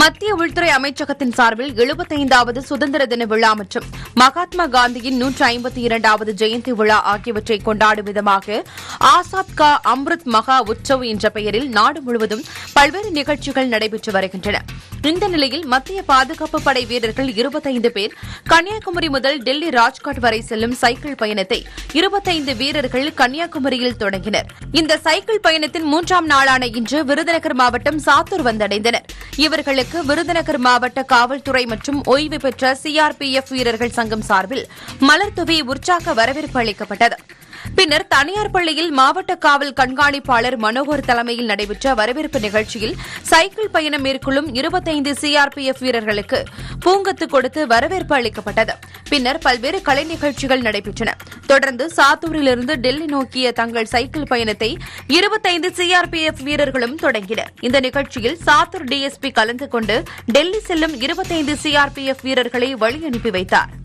மத்திய உள்துறை அமைச்சகத்தின் சார்பில் 75வது சுதந்திர தின விழா மற்றும் மகாத்மா காந்தியின் 152வது ஜெயந்தி விழா ஆகியவற்றை கொண்டாடும் விதமாக ஆசாத் கா அம்ருத் மகா உற்சவ் என்ற பெயரில் நாடு முழுவதும் பல்வேறு நிகழ்ச்சிகள் நடைபெற்று வருகின்றன. இந்த நிலையில் மத்திய பாதுகாப்பு படை வீரர்கள் 25 பேர் கன்னியாகுமரி முதல் டெல்லி ராஜ்காட் வரை செல்லும் சைக்கிள் பயணத்தை 25 வீரர்கள் கன்னியாகுமரியில் தொடங்கினர். இந்த சைக்கிள் பயணத்தின் 3ஆம் நாளான இன்று விருதுநகர் மாவட்டம் சாத்தூர் வந்தடைந்தனர். இவர்களுக்கு விருதுநகர் மாவட்ட காவல்துறை மற்றும் ஓய்வு பெற்ற CRPF வீரர்கள் சங்கம் சார்பில் மலர்தூவி உற்சாக வரவேற்பு அளிக்கப்பட்டது. பின்னர் தனியார் பள்ளியில் மாவட்ட காவல் கண்காணிப்பாளர் மனோகர் தலைமையில் நடைபெற்ற வரவேற்பு நிகழ்ச்சியில் சைக்கிள் பயணம் மேற்கொள்ளும் 25 CRPF வீரர்களுக்கு பூங்கொத்து கொடுத்து வரவேற்பு அளிக்கப்பட்டது. பின்னர் பல்வேறு கலை நிகழ்ச்சிகள் நடைபெற்றன. தொடர்ந்து சாத்தூரிலிருந்து டெல்லி நோக்கிய தங்கள் சைக்கிள் பயணத்தை 25 CRPF வீரர்களும் தொடங்கினர். இந்த நிகழ்ச்சியில் சாத்தூர் DSP கலந்து கொண்டு டெல்லி செல்லும் 25 CRPF வீரர்களை வழியனுப்பி வைத்தார்.